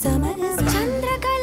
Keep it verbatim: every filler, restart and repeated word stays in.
Summer is Chandra.